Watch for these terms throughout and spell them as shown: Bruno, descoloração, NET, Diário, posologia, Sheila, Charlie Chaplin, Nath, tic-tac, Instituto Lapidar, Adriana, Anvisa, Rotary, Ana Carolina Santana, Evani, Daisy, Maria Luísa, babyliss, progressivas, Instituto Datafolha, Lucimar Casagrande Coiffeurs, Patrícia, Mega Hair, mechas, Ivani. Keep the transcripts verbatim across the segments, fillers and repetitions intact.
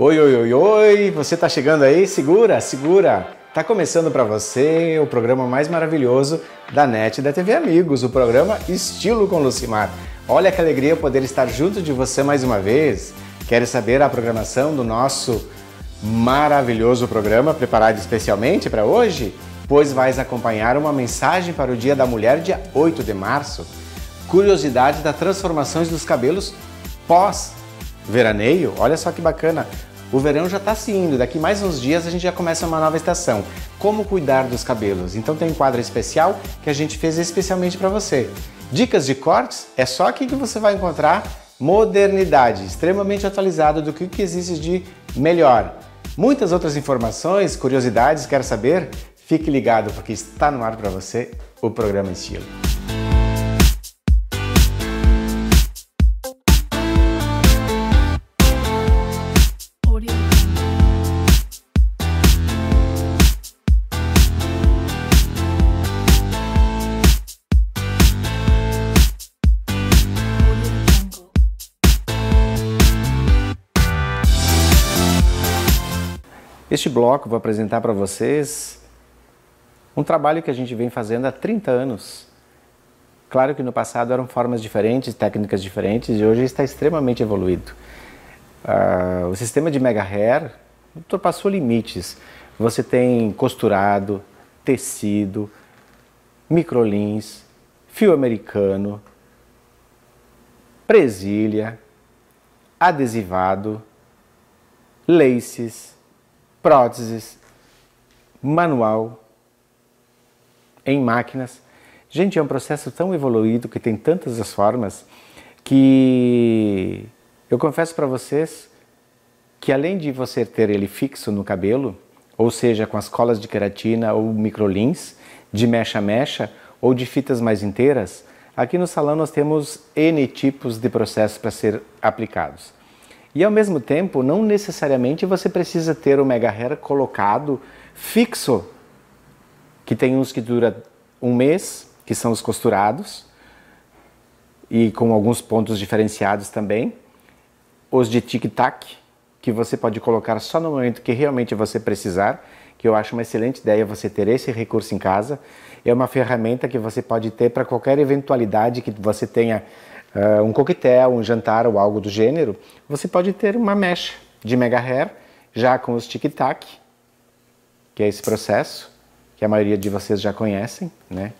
Oi, oi, oi, oi! Você tá chegando aí? Segura, segura! Tá começando para você o programa mais maravilhoso da NET e da T V Amigos, o programa Estilo com Lucimar. Olha que alegria poder estar junto de você mais uma vez. Quer saber a programação do nosso maravilhoso programa preparado especialmente para hoje? Pois vais acompanhar uma mensagem para o Dia da Mulher, dia oito de março. Curiosidade das transformações dos cabelos pós-veraneio. Olha só que bacana! O verão já está se indo, daqui mais uns dias a gente já começa uma nova estação. Como cuidar dos cabelos? Então tem um quadro especial que a gente fez especialmente para você. Dicas de cortes? É só aqui que você vai encontrar modernidade, extremamente atualizada do que existe de melhor. Muitas outras informações, curiosidades, quer saber? Fique ligado porque está no ar para você o programa Estilo. Neste bloco vou apresentar para vocês um trabalho que a gente vem fazendo há trinta anos. Claro que no passado eram formas diferentes, técnicas diferentes, e hoje está extremamente evoluído. Uh, o sistema de Mega Hair ultrapassou limites. Você tem costurado, tecido, microlins, fio americano, presilha, adesivado, laces, próteses, manual, em máquinas. Gente, é um processo tão evoluído que tem tantas as formas que eu confesso para vocês que além de você ter ele fixo no cabelo, ou seja, com as colas de queratina ou microlins, de mecha a mecha ou de fitas mais inteiras, aqui no salão nós temos N tipos de processos para ser aplicados. E ao mesmo tempo, não necessariamente você precisa ter o Mega Hair colocado fixo, que tem uns que dura um mês, que são os costurados, e com alguns pontos diferenciados também. Os de tic-tac, que você pode colocar só no momento que realmente você precisar, que eu acho uma excelente ideia você ter esse recurso em casa. É uma ferramenta que você pode ter para qualquer eventualidade que você tenha, Uh, um coquetel, um jantar ou algo do gênero, você pode ter uma mecha de Mega Hair, já com os tic-tac, que é esse processo, que a maioria de vocês já conhecem, né?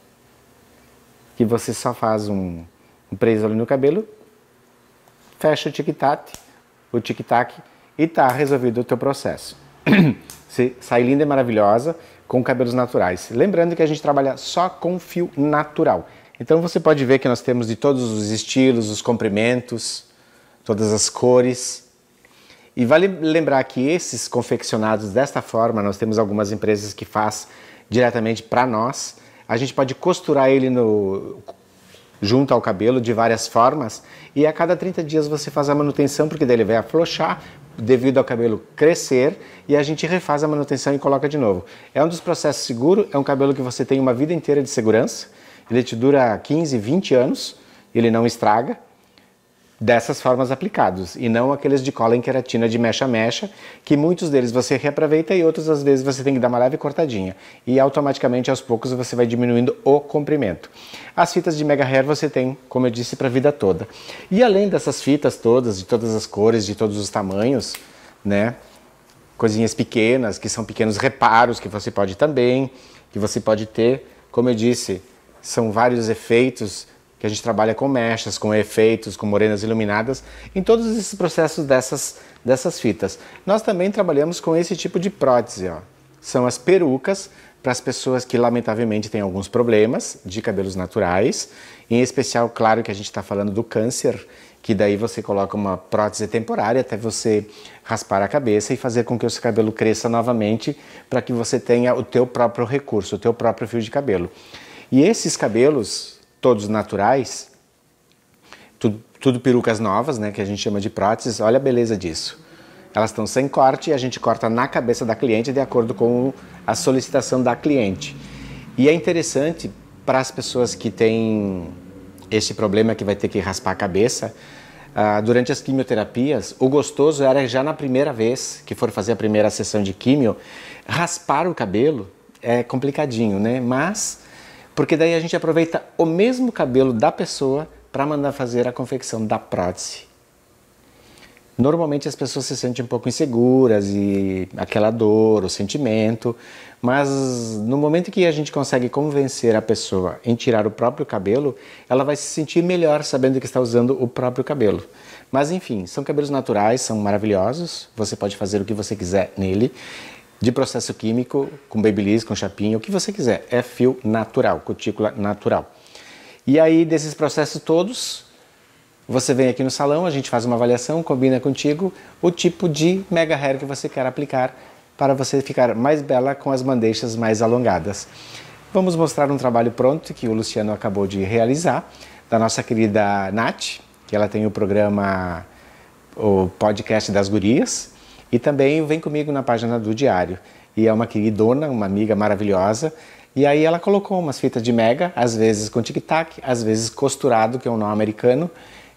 Que você só faz um, um preso ali no cabelo, fecha o tic-tac, o tic-tac e tá resolvido o teu processo. Você sai linda e maravilhosa com cabelos naturais. Lembrando que a gente trabalha só com fio natural. Então você pode ver que nós temos de todos os estilos, os comprimentos, todas as cores. E vale lembrar que esses confeccionados desta forma, nós temos algumas empresas que faz diretamente para nós. A gente pode costurar ele no, junto ao cabelo de várias formas e a cada trinta dias você faz a manutenção, porque daí ele vai afrouxar devido ao cabelo crescer e a gente refaz a manutenção e coloca de novo. É um dos processos seguros, é um cabelo que você tem uma vida inteira de segurança. Ele te dura quinze, vinte anos, ele não estraga, dessas formas aplicados, e não aqueles de cola em queratina de mecha a mecha, que muitos deles você reaproveita e outros às vezes você tem que dar uma leve cortadinha, e automaticamente aos poucos você vai diminuindo o comprimento. As fitas de Mega Hair você tem, como eu disse, para a vida toda. E além dessas fitas todas, de todas as cores, de todos os tamanhos, né, coisinhas pequenas, que são pequenos reparos que você pode também, que você pode ter, como eu disse, são vários efeitos que a gente trabalha com mechas, com efeitos, com morenas iluminadas, em todos esses processos dessas, dessas fitas. Nós também trabalhamos com esse tipo de prótese, ó. São as perucas para as pessoas que lamentavelmente têm alguns problemas de cabelos naturais, em especial, claro, que a gente está falando do câncer, que daí você coloca uma prótese temporária até você raspar a cabeça e fazer com que o seu cabelo cresça novamente para que você tenha o teu próprio recurso, o teu próprio fio de cabelo. E esses cabelos, todos naturais, tudo, tudo perucas novas, né, que a gente chama de próteses, olha a beleza disso. Elas estão sem corte e a gente corta na cabeça da cliente de acordo com a solicitação da cliente. E é interessante para as pessoas que têm esse problema que vai ter que raspar a cabeça, ah, durante as quimioterapias, o gostoso era já na primeira vez que for fazer a primeira sessão de químio, raspar o cabelo é complicadinho, né? Mas, porque daí a gente aproveita o mesmo cabelo da pessoa para mandar fazer a confecção da prótese. Normalmente as pessoas se sentem um pouco inseguras e aquela dor, o sentimento, mas no momento que a gente consegue convencer a pessoa em tirar o próprio cabelo, ela vai se sentir melhor sabendo que está usando o próprio cabelo. Mas enfim, são cabelos naturais, são maravilhosos, você pode fazer o que você quiser nele, de processo químico, com babyliss, com chapinha, o que você quiser, é fio natural, cutícula natural. E aí desses processos todos, você vem aqui no salão, a gente faz uma avaliação, combina contigo o tipo de mega hair que você quer aplicar para você ficar mais bela com as mandeixas mais alongadas. Vamos mostrar um trabalho pronto que o Luciano acabou de realizar, da nossa querida Nath, que ela tem o programa, o podcast das gurias, e também vem comigo na página do Diário. E é uma queridona, uma amiga maravilhosa, e aí ela colocou umas fitas de mega, às vezes com tic-tac, às vezes costurado, que é um nome americano.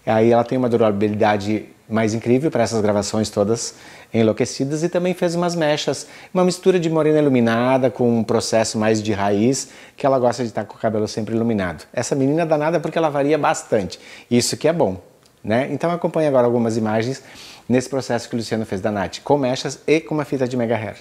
Aí ela tem uma durabilidade mais incrível para essas gravações todas enlouquecidas e também fez umas mechas, uma mistura de morena iluminada com um processo mais de raiz, que ela gosta de estar com o cabelo sempre iluminado. Essa menina é danada porque ela varia bastante, isso que é bom, né? Então acompanhe agora algumas imagens nesse processo que o Luciano fez da Nath, com mechas e com uma fita de mega hair.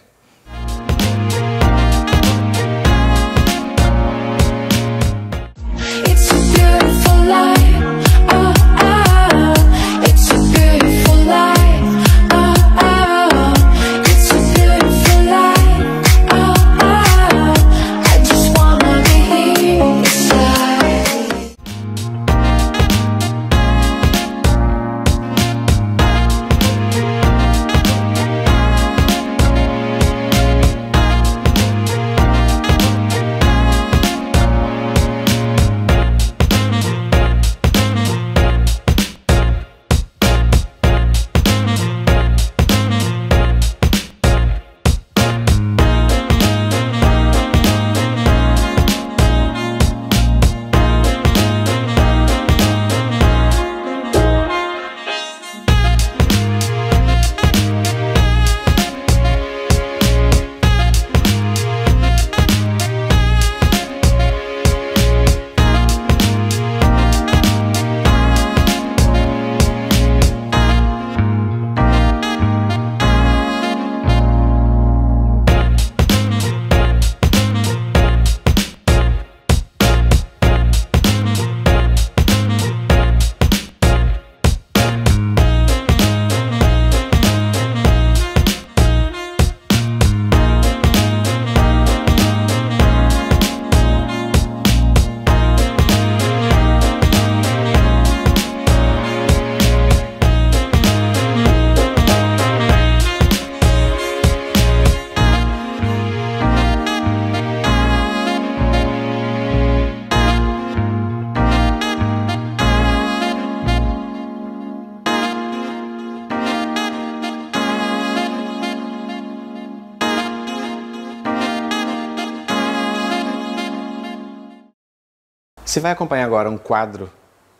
Você vai acompanhar agora um quadro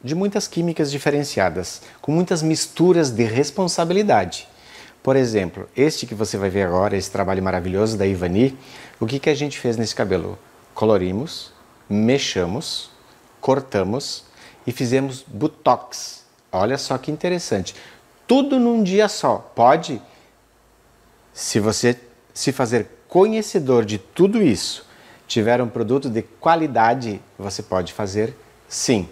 de muitas químicas diferenciadas, com muitas misturas de responsabilidade. Por exemplo, este que você vai ver agora, esse trabalho maravilhoso da Ivani, o que que a gente fez nesse cabelo? Colorimos, mexamos, cortamos e fizemos botox. Olha só que interessante. Tudo num dia só. Pode? Se você se fazer conhecedor de tudo isso, tiver um produto de qualidade, você pode fazer sim.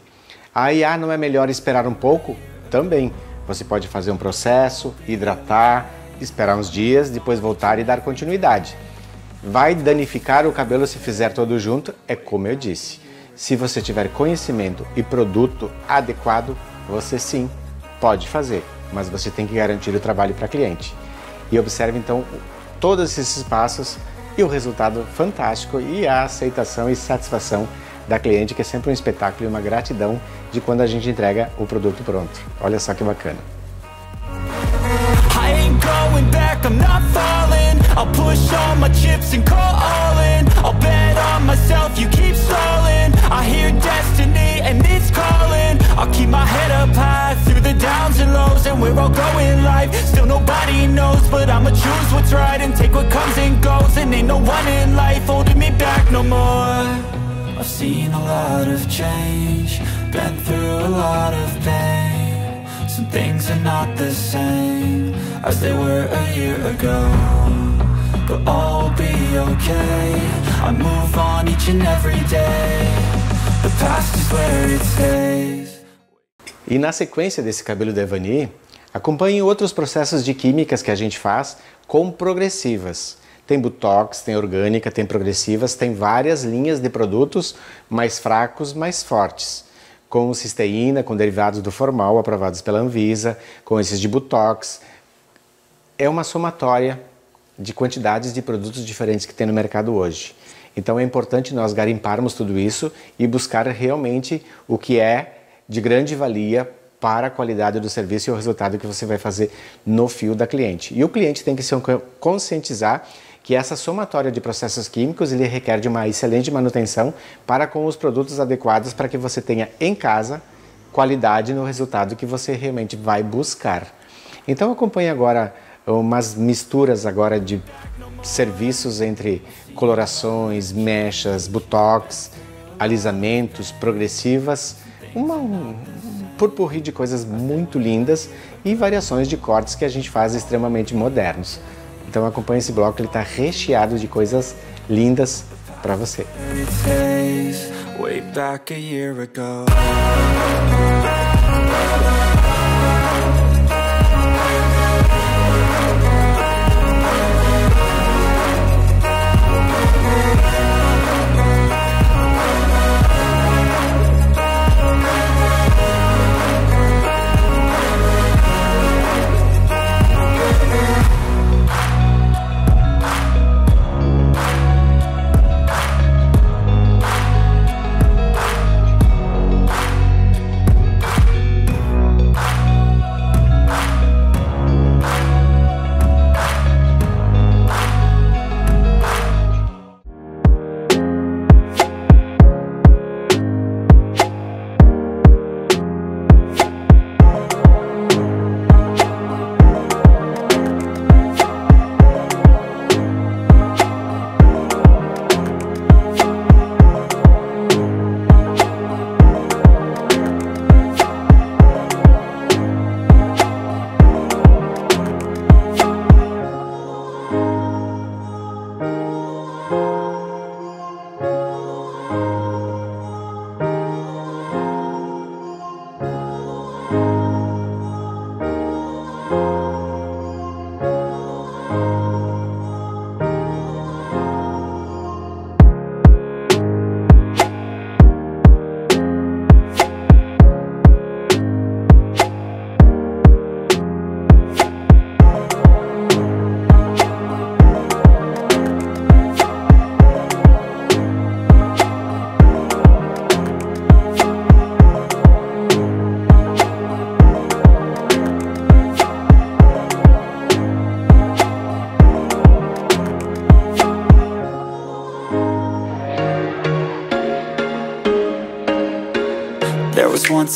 Aí, ah, não é melhor esperar um pouco? Também. Você pode fazer um processo, hidratar, esperar uns dias, depois voltar e dar continuidade. Vai danificar o cabelo se fizer todo junto? É como eu disse. Se você tiver conhecimento e produto adequado, você sim pode fazer, mas você tem que garantir o trabalho para cliente. E observe então todos esses passos e o resultado fantástico e a aceitação e satisfação da cliente, que é sempre um espetáculo e uma gratidão de quando a gente entrega o produto pronto. Olha só que bacana. and we're all going live. Still nobody knows, but I'ma choose what's right and take what comes and goes. And ain't no one in life holding me back no more. I've seen a lot of change, been through a lot of pain. Some things are not the same as they were a year ago, but all will be okay. I move on each and every day. The past is where it stays. E na sequência desse cabelo da Evani, acompanhe outros processos de químicas que a gente faz com progressivas. Tem botox, tem orgânica, tem progressivas, tem várias linhas de produtos mais fracos, mais fortes. Com cisteína, com derivados do formal, aprovados pela Anvisa, com esses de botox. É uma somatória de quantidades de produtos diferentes que tem no mercado hoje. Então é importante nós garimparmos tudo isso e buscar realmente o que é de grande valia para a qualidade do serviço e o resultado que você vai fazer no fio da cliente. E o cliente tem que se conscientizar que essa somatória de processos químicos ele requer de uma excelente manutenção para com os produtos adequados para que você tenha em casa qualidade no resultado que você realmente vai buscar. Então acompanhe agora umas misturas agora de serviços entre colorações, mechas, botox, alisamentos, progressivas, uma, um purpurri de coisas muito lindas e variações de cortes que a gente faz extremamente modernos. Então acompanhe esse bloco, ele está recheado de coisas lindas para você. Once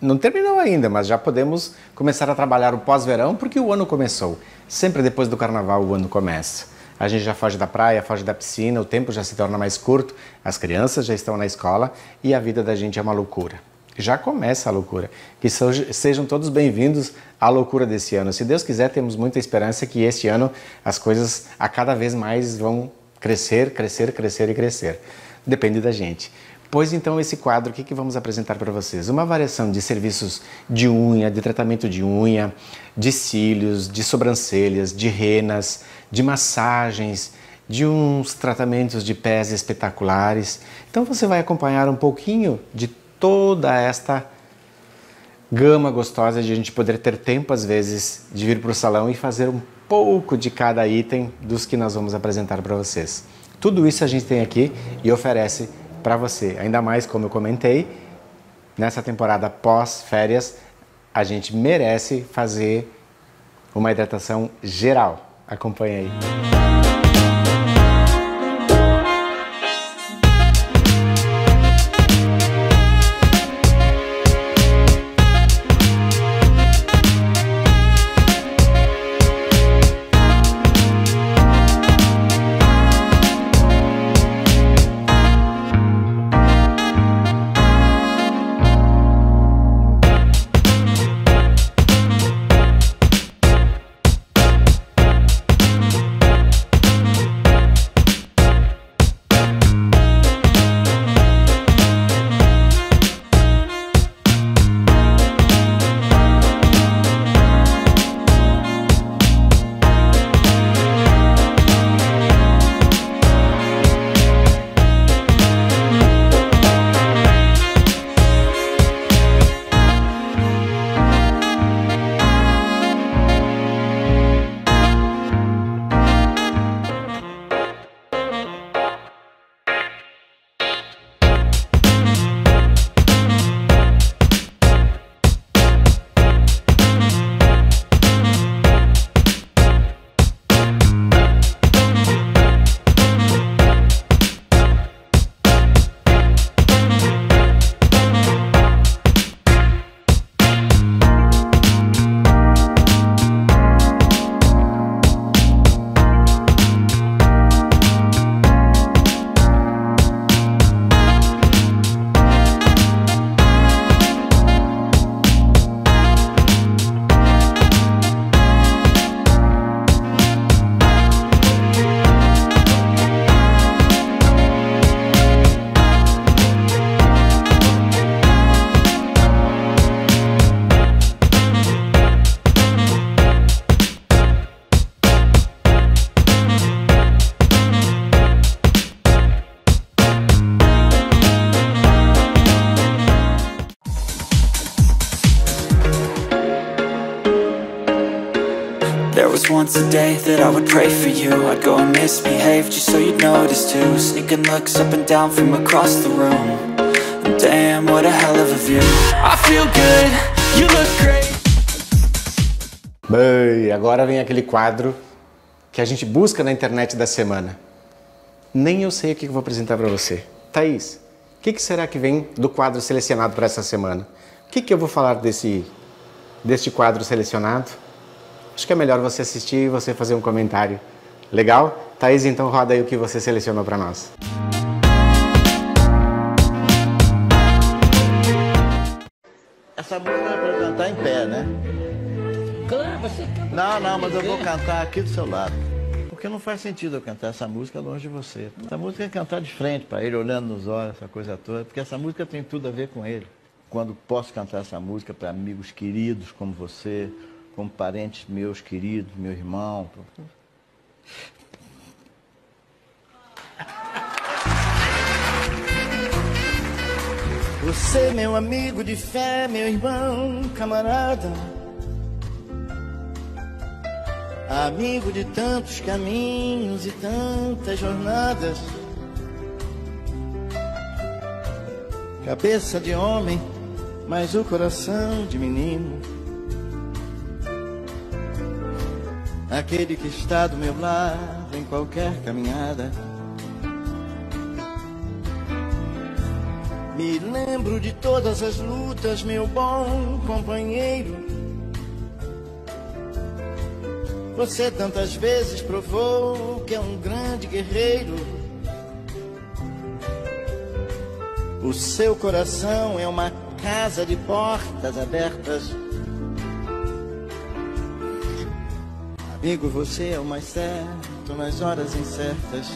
Não terminou ainda, mas já podemos começar a trabalhar o pós-verão porque o ano começou. Sempre depois do carnaval o ano começa. A gente já foge da praia, foge da piscina, o tempo já se torna mais curto, as crianças já estão na escola e a vida da gente é uma loucura. que já começa a loucura. Que sejam todos bem-vindos à loucura desse ano. Se Deus quiser, temos muita esperança que este ano as coisas a cada vez mais vão crescer, crescer, crescer e crescer. Depende da gente. Pois então, esse quadro, o que, que vamos apresentar para vocês? Uma variação de serviços de unha, de tratamento de unha, de cílios, de sobrancelhas, de renas, de massagens, de uns tratamentos de pés espetaculares. Então você vai acompanhar um pouquinho de toda esta gama gostosa de a gente poder ter tempo, às vezes, de vir para o salão e fazer um pouco de cada item dos que nós vamos apresentar para vocês. Tudo isso a gente tem aqui e oferece para você. Ainda mais, como eu comentei, nessa temporada pós-férias, a gente merece fazer uma hidratação geral. Acompanha aí. Once a day that I would pray for you. I'd go and misbehave just so you'd notice too. Sneaking looks up and down from across the room. And damn, what a hell of a view. I feel good, you look great. Bem, agora vem aquele quadro que a gente busca na internet da semana. Nem eu sei o que eu vou apresentar pra você. Thaís, o que, que será que vem do quadro selecionado pra essa semana? O que, que eu vou falar desse, deste quadro selecionado? Acho que é melhor você assistir e você fazer um comentário. Legal? Thaís, então roda aí o que você selecionou para nós. Essa música é para cantar em pé, né? Claro, você canta. Não, não, mas eu vou cantar aqui do seu lado. Porque não faz sentido eu cantar essa música longe de você. Essa música é cantar de frente para ele, olhando nos olhos, essa coisa toda. Porque essa música tem tudo a ver com ele. Quando posso cantar essa música para amigos queridos como você, como parentes meus queridos, meu irmão. Você, meu amigo de fé, meu irmão, camarada, amigo de tantos caminhos e tantas jornadas, cabeça de homem, mas o coração de menino, aquele que está do meu lado em qualquer caminhada. Me lembro de todas as lutas, meu bom companheiro. Você tantas vezes provou que é um grande guerreiro. O seu coração é uma casa de portas abertas. Amigo, você é o mais certo nas horas incertas.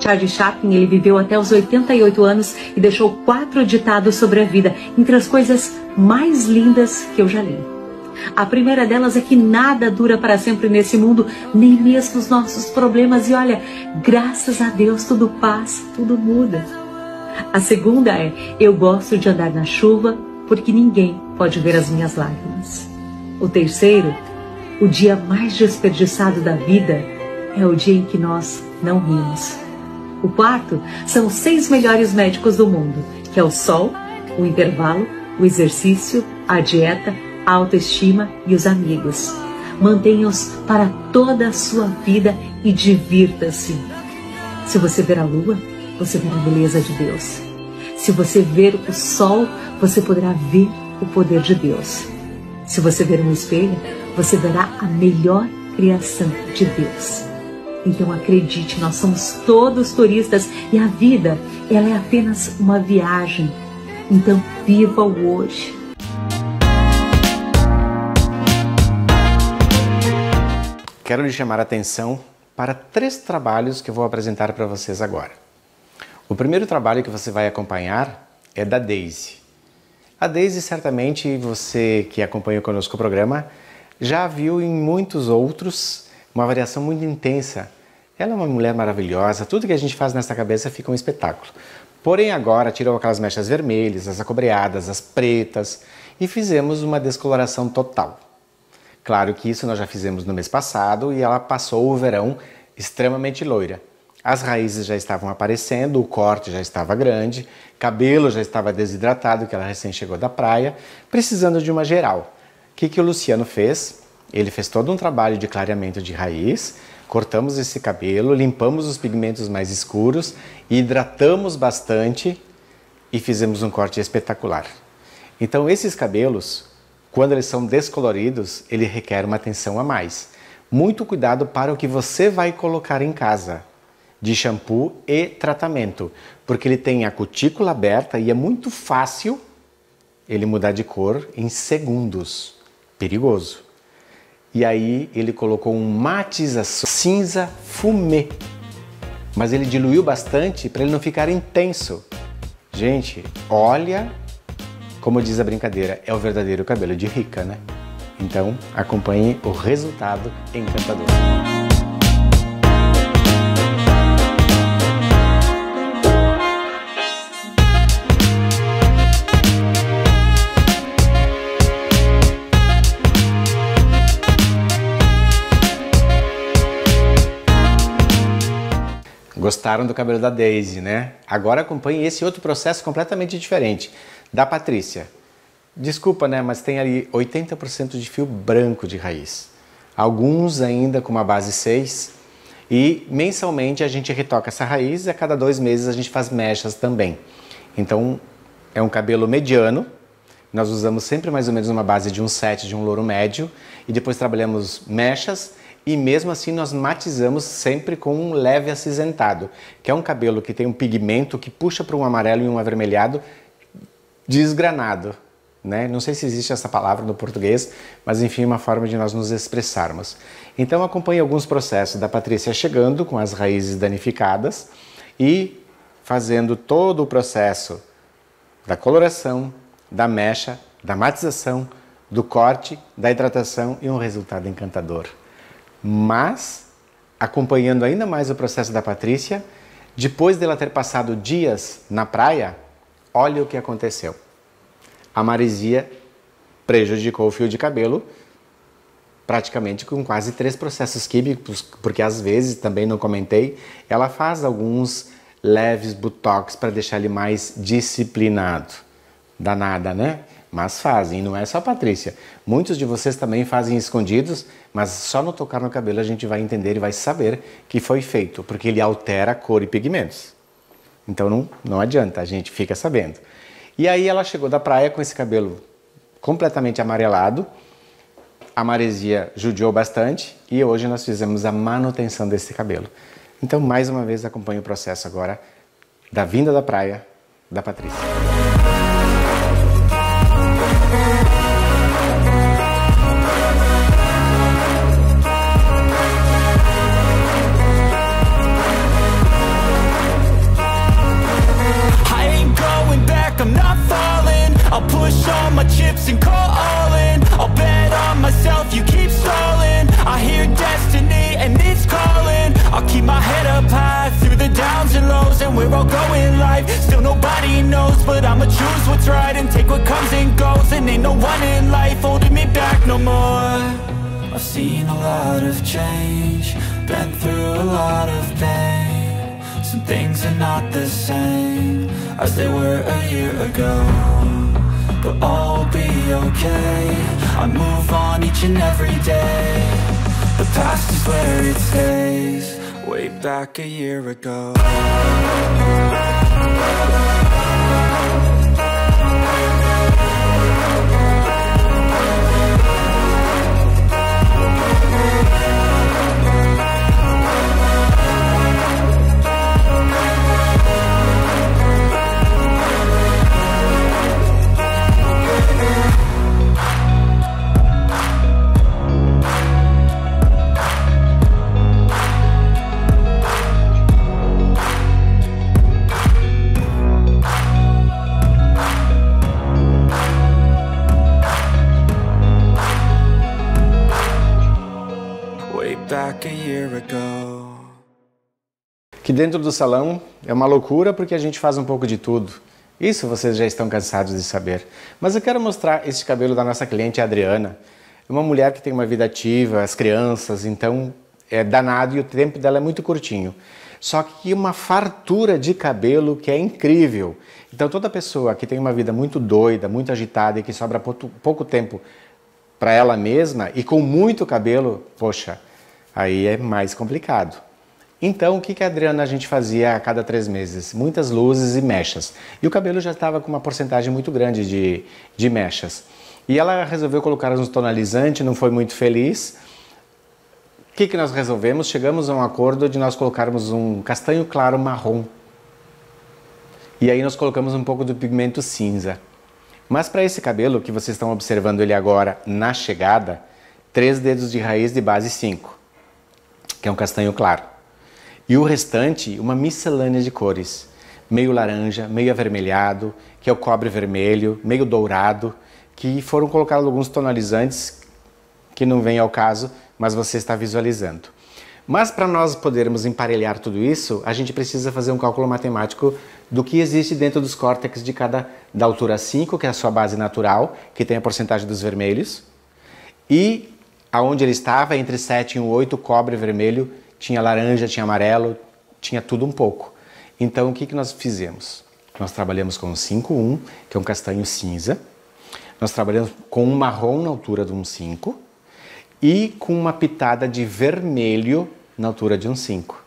Charlie Chaplin, ele viveu até os oitenta e oito anos e deixou quatro ditados sobre a vida, entre as coisas mais lindas que eu já li. A primeira delas é que nada dura para sempre nesse mundo, nem mesmo os nossos problemas. E olha, graças a Deus tudo passa, tudo muda. A segunda é, eu gosto de andar na chuva porque ninguém pode ver as minhas lágrimas. O terceiro, o dia mais desperdiçado da vida é o dia em que nós não rimos. O quarto são os seis melhores médicos do mundo, que é o sol, o intervalo, o exercício, a dieta, a autoestima e os amigos. Mantenha-os para toda a sua vida e divirta-se. Se você ver a lua, você verá a beleza de Deus. Se você ver o sol, você poderá ver o poder de Deus. Se você ver um espelho, você verá a melhor criação de Deus. Então acredite, nós somos todos turistas e a vida, ela é apenas uma viagem. Então viva o hoje. Quero lhe chamar a atenção para três trabalhos que eu vou apresentar para vocês agora. O primeiro trabalho que você vai acompanhar é da Daisy. A Daisy, certamente, você que acompanha conosco o programa, já viu em muitos outros. Uma variação muito intensa. Ela é uma mulher maravilhosa, tudo que a gente faz nessa cabeça fica um espetáculo. Porém agora tirou aquelas mechas vermelhas, as acobreadas, as pretas e fizemos uma descoloração total. Claro que isso nós já fizemos no mês passado e ela passou o verão extremamente loira. As raízes já estavam aparecendo, o corte já estava grande, cabelo já estava desidratado, que ela recém chegou da praia, precisando de uma geral. O que que o Luciano fez? Ele fez todo um trabalho de clareamento de raiz, cortamos esse cabelo, limpamos os pigmentos mais escuros, hidratamos bastante e fizemos um corte espetacular. Então esses cabelos, quando eles são descoloridos, ele requer uma atenção a mais. Muito cuidado para o que você vai colocar em casa, de shampoo e tratamento, porque ele tem a cutícula aberta e é muito fácil ele mudar de cor em segundos. Perigoso. E aí ele colocou um matização cinza fumê, mas ele diluiu bastante para ele não ficar intenso. Gente, olha, como diz a brincadeira, é o verdadeiro cabelo de rica, né? Então acompanhe o resultado encantador. Gostaram do cabelo da Daisy, né? Agora acompanhe esse outro processo completamente diferente, da Patrícia. Desculpa, né? Mas tem ali oitenta por cento de fio branco de raiz. Alguns ainda com uma base seis. E mensalmente a gente retoca essa raiz e a cada dois meses a gente faz mechas também. Então é um cabelo mediano. Nós usamos sempre mais ou menos uma base de um sete, de um louro médio. E depois trabalhamos mechas. E mesmo assim nós matizamos sempre com um leve acinzentado, que é um cabelo que tem um pigmento que puxa para um amarelo e um avermelhado desgranado, né? Não sei se existe essa palavra no português, mas enfim, uma forma de nós nos expressarmos. Então acompanhe alguns processos da Patrícia chegando com as raízes danificadas e fazendo todo o processo da coloração, da mecha, da matização, do corte, da hidratação e um resultado encantador. Mas, acompanhando ainda mais o processo da Patrícia, depois dela ter passado dias na praia, olha o que aconteceu. A maresia prejudicou o fio de cabelo, praticamente com quase três processos químicos, porque às vezes, também não comentei, ela faz alguns leves botox para deixar ele mais disciplinado. Danada, né? Mas fazem, não é só a Patrícia. Muitos de vocês também fazem escondidos, mas só no tocar no cabelo a gente vai entender e vai saber que foi feito, porque ele altera a cor e pigmentos. Então não, não adianta, a gente fica sabendo. E aí ela chegou da praia com esse cabelo completamente amarelado, a maresia judiou bastante e hoje nós fizemos a manutenção desse cabelo. Então, mais uma vez, acompanhe o processo agora da vinda da praia da Patrícia. Que dentro do salão é uma loucura porque a gente faz um pouco de tudo. Isso vocês já estão cansados de saber. Mas eu quero mostrar este cabelo da nossa cliente Adriana. É uma mulher que tem uma vida ativa, as crianças, então é danado e o tempo dela é muito curtinho. Só que uma fartura de cabelo que é incrível. Então toda pessoa que tem uma vida muito doida, muito agitada e que sobra pouco tempo para ela mesma e com muito cabelo, poxa, aí é mais complicado. Então, o que que a Adriana a gente fazia a cada três meses? Muitas luzes e mechas. E o cabelo já estava com uma porcentagem muito grande de, de mechas. E ela resolveu colocar uns tonalizantes, não foi muito feliz. O que que nós resolvemos? Chegamos a um acordo de nós colocarmos um castanho claro marrom. E aí nós colocamos um pouco do pigmento cinza. Mas para esse cabelo, que vocês estão observando ele agora na chegada, três dedos de raiz de base cinco. Que é um castanho claro. E o restante, uma miscelânea de cores, meio laranja, meio avermelhado, que é o cobre vermelho, meio dourado, que foram colocados alguns tonalizantes, que não vem ao caso, mas você está visualizando. Mas para nós podermos emparelhar tudo isso, a gente precisa fazer um cálculo matemático do que existe dentro dos córtex de cada, da altura cinco, que é a sua base natural, que tem a porcentagem dos vermelhos, e aonde ele estava, entre sete e oito, cobre vermelho, tinha laranja, tinha amarelo, tinha tudo um pouco. Então, o que que nós fizemos? Nós trabalhamos com o cinco um, que é um castanho cinza. Nós trabalhamos com um marrom na altura de um cinco e com uma pitada de vermelho na altura de um cinco.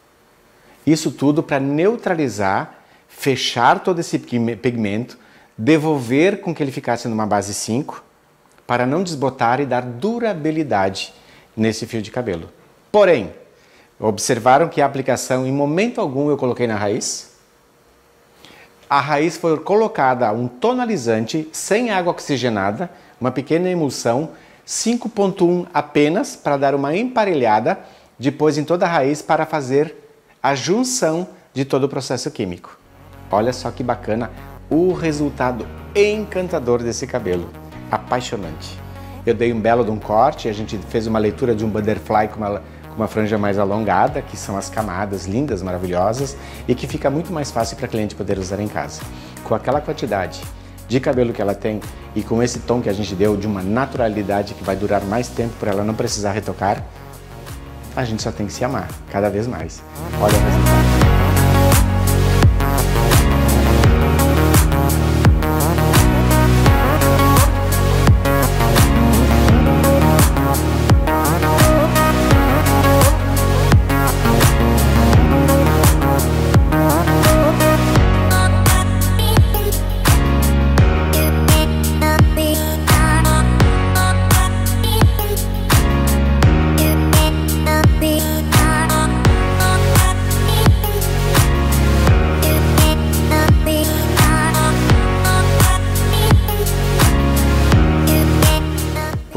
Isso tudo para neutralizar, fechar todo esse pigmento, devolver com que ele ficasse numa base cinco, para não desbotar e dar durabilidade nesse fio de cabelo. Porém, observaram que a aplicação, em momento algum, eu coloquei na raiz. A raiz foi colocada um tonalizante sem água oxigenada, uma pequena emulsão, cinco ponto um apenas, para dar uma emparelhada, depois em toda a raiz, para fazer a junção de todo o processo químico. Olha só que bacana o resultado encantador desse cabelo, apaixonante. Eu dei um belo de um corte, a gente fez uma leitura de um butterfly com uma uma franja mais alongada, que são as camadas lindas, maravilhosas, e que fica muito mais fácil para a cliente poder usar em casa. Com aquela quantidade de cabelo que ela tem e com esse tom que a gente deu de uma naturalidade que vai durar mais tempo para ela não precisar retocar, a gente só tem que se amar, cada vez mais. Olha o resultado.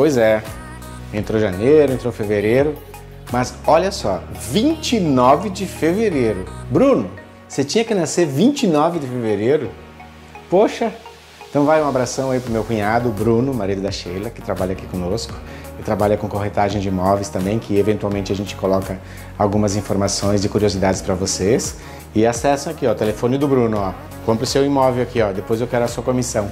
Pois é, entrou janeiro, entrou fevereiro, mas olha só, vinte e nove de fevereiro. Bruno, você tinha que nascer vinte e nove de fevereiro? Poxa! Então vai um abração aí pro meu cunhado, Bruno, marido da Sheila, que trabalha aqui conosco e trabalha com corretagem de imóveis também, que eventualmente a gente coloca algumas informações e curiosidades para vocês. E acessam aqui, ó, o telefone do Bruno, ó. Compre o seu imóvel aqui, ó, depois eu quero a sua comissão.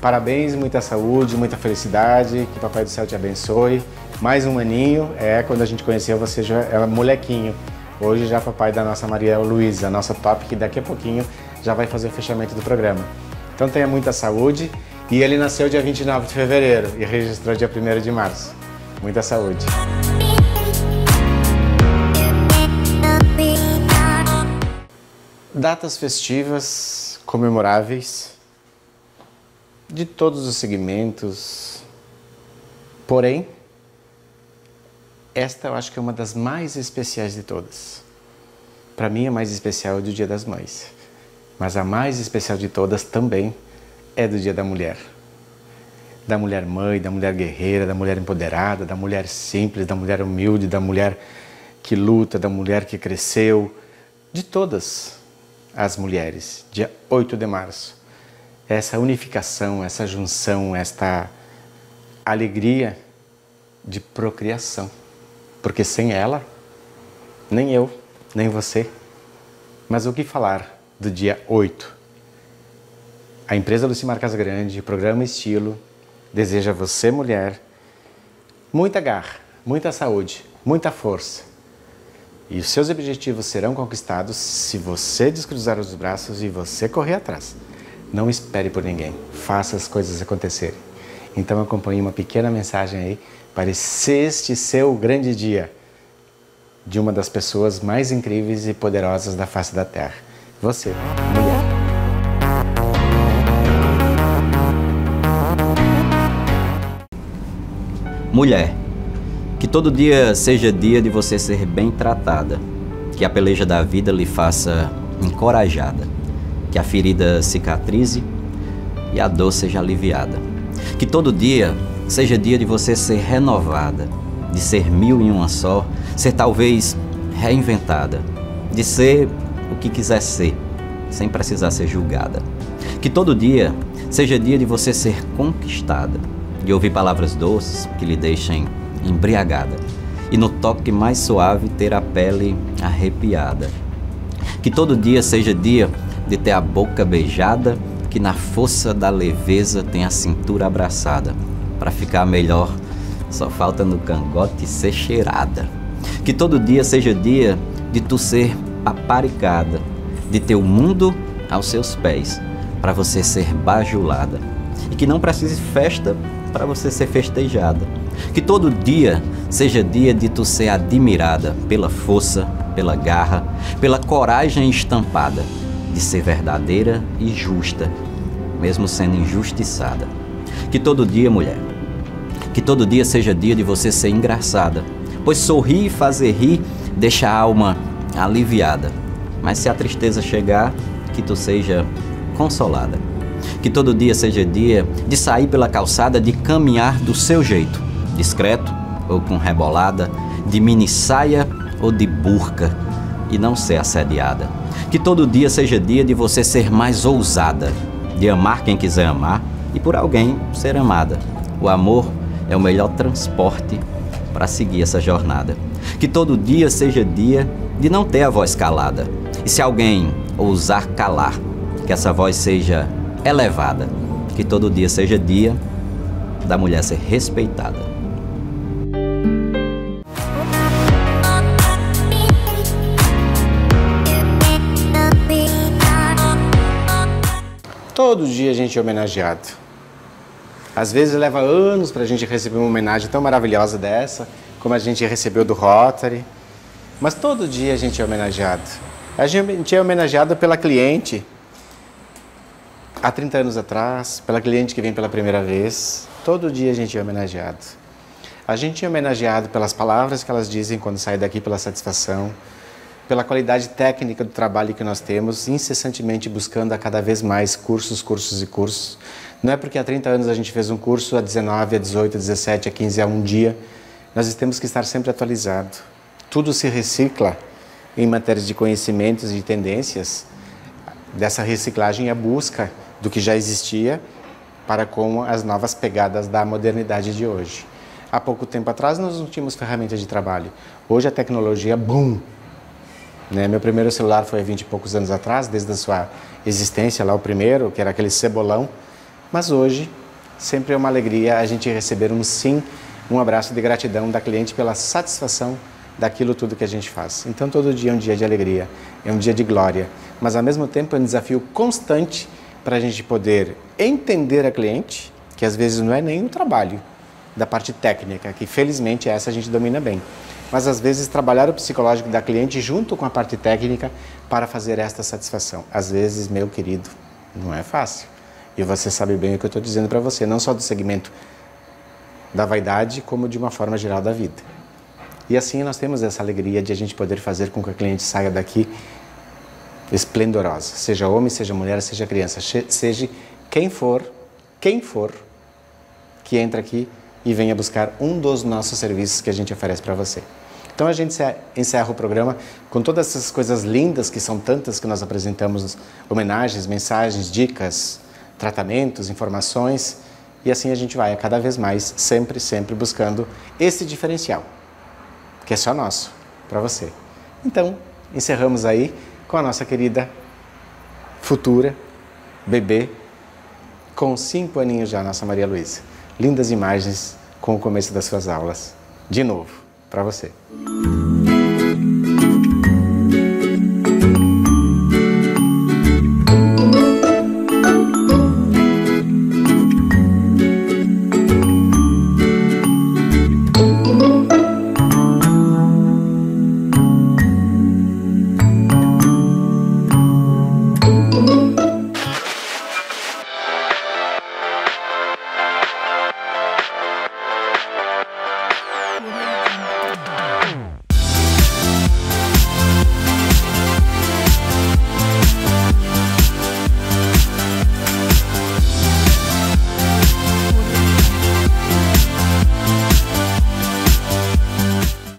Parabéns, muita saúde, muita felicidade, que Papai do Céu te abençoe. Mais um aninho, é, quando a gente conheceu você já era molequinho. Hoje já papai da nossa Maria Luísa, nossa top, que daqui a pouquinho já vai fazer o fechamento do programa. Então tenha muita saúde. E ele nasceu dia vinte e nove de fevereiro e registrou dia primeiro de março. Muita saúde. Datas festivas, comemoráveis, de todos os segmentos. Porém, esta eu acho que é uma das mais especiais de todas. Para mim, a mais especial é do Dia das Mães. Mas a mais especial de todas também é do Dia da Mulher. Da mulher mãe, da mulher guerreira, da mulher empoderada, da mulher simples, da mulher humilde, da mulher que luta, da mulher que cresceu. De todas as mulheres, dia oito de março. Essa unificação, essa junção, esta alegria de procriação. Porque sem ela, nem eu, nem você. Mas o que falar do dia oito. A empresa Lucimar Casagrande, o programa Estilo, deseja a você, mulher, muita garra, muita saúde, muita força. E os seus objetivos serão conquistados se você descruzar os braços e você correr atrás. Não espere por ninguém, faça as coisas acontecerem. Então acompanhe uma pequena mensagem aí para este seu grande dia de uma das pessoas mais incríveis e poderosas da face da Terra. Você, mulher. Mulher, que todo dia seja dia de você ser bem tratada, que a peleja da vida lhe faça encorajada, que a ferida cicatrize e a dor seja aliviada. Que todo dia seja dia de você ser renovada, de ser mil em uma só, ser talvez reinventada, de ser o que quiser ser, sem precisar ser julgada. Que todo dia seja dia de você ser conquistada, de ouvir palavras doces que lhe deixem embriagada e no toque mais suave ter a pele arrepiada. Que todo dia seja dia de ter a boca beijada, que na força da leveza tenha a cintura abraçada. Para ficar melhor, só falta no cangote ser cheirada. Que todo dia seja dia de tu ser paparicada, de ter o mundo aos seus pés, para você ser bajulada, e que não precise festa para você ser festejada. Que todo dia seja dia de tu ser admirada pela força, pela garra, pela coragem estampada, de ser verdadeira e justa, mesmo sendo injustiçada. Que todo dia, mulher, que todo dia seja dia de você ser engraçada, pois sorrir e fazer rir deixa a alma aliviada, mas se a tristeza chegar, que tu seja consolada. Que todo dia seja dia de sair pela calçada, de caminhar do seu jeito, discreto ou com rebolada, de mini saia ou de burca, e não ser assediada. Que todo dia seja dia de você ser mais ousada, de amar quem quiser amar e por alguém ser amada. O amor é o melhor transporte para seguir essa jornada. Que todo dia seja dia de não ter a voz calada. E se alguém ousar calar, que essa voz seja elevada. Que todo dia seja dia da mulher ser respeitada. Todo dia a gente é homenageado. Às vezes leva anos para a gente receber uma homenagem tão maravilhosa dessa, como a gente recebeu do Rotary. Mas todo dia a gente é homenageado. A gente é homenageado pela cliente há trinta anos atrás, pela cliente que vem pela primeira vez. Todo dia a gente é homenageado. A gente é homenageado pelas palavras que elas dizem quando sai daqui, pela satisfação. pela qualidade técnica do trabalho que nós temos, incessantemente buscando a cada vez mais cursos, cursos e cursos. Não é porque há trinta anos a gente fez um curso, há dezenove, há dezoito, há dezessete, há quinze, há um dia. Nós temos que estar sempre atualizado. Tudo se recicla em matérias de conhecimentos e de tendências. Dessa reciclagem é a busca do que já existia para com as novas pegadas da modernidade de hoje. Há pouco tempo atrás nós não tínhamos ferramentas de trabalho. Hoje a tecnologia, boom! Né? Meu primeiro celular foi há vinte e poucos anos atrás, desde a sua existência lá o primeiro, que era aquele cebolão. Mas hoje sempre é uma alegria a gente receber um sim, um abraço de gratidão da cliente pela satisfação daquilo tudo que a gente faz. Então todo dia é um dia de alegria, é um dia de glória, mas ao mesmo tempo é um desafio constante para a gente poder entender a cliente, que às vezes não é nem o trabalho da parte técnica, que felizmente essa a gente domina bem, mas às vezes trabalhar o psicológico da cliente junto com a parte técnica para fazer esta satisfação. Às vezes, meu querido, não é fácil. E você sabe bem o que eu estou dizendo para você, não só do segmento da vaidade, como de uma forma geral da vida. E assim nós temos essa alegria de a gente poder fazer com que a cliente saia daqui esplendorosa, seja homem, seja mulher, seja criança, seja quem for, quem for que entra aqui e venha buscar um dos nossos serviços que a gente oferece para você. Então a gente encerra o programa com todas essas coisas lindas, que são tantas, que nós apresentamos, homenagens, mensagens, dicas, tratamentos, informações, e assim a gente vai a cada vez mais, sempre, sempre buscando esse diferencial, que é só nosso, para você. Então, encerramos aí com a nossa querida futura bebê, com cinco aninhos já, nossa Maria Luísa. Lindas imagens com o começo das suas aulas. De novo, para você.